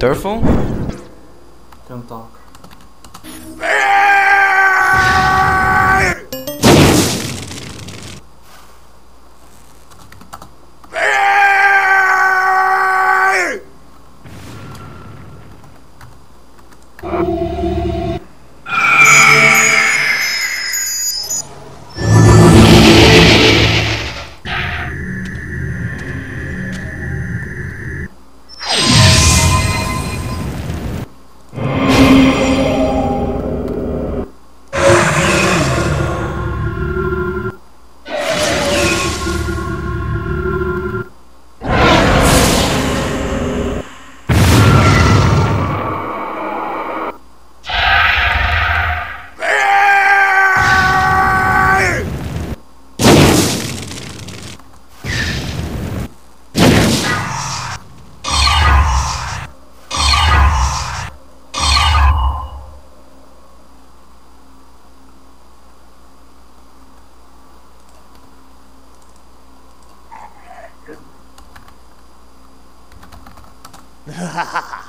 Derfel? Can talk. Ha ha ha.